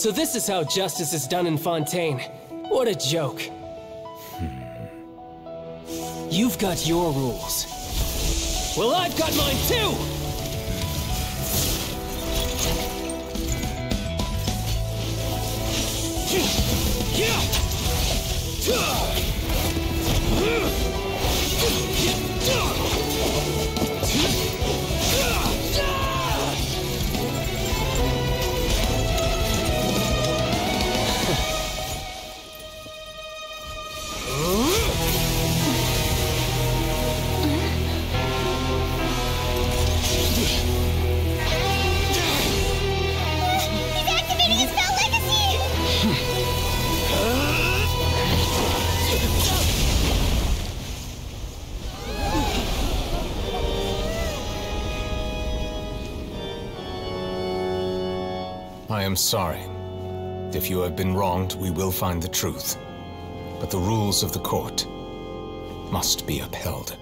So this is how justice is done in Fontaine. What a joke. You've got your rules. Well, I've got mine too! I am sorry. If you have been wronged, we will find the truth. But the rules of the court must be upheld.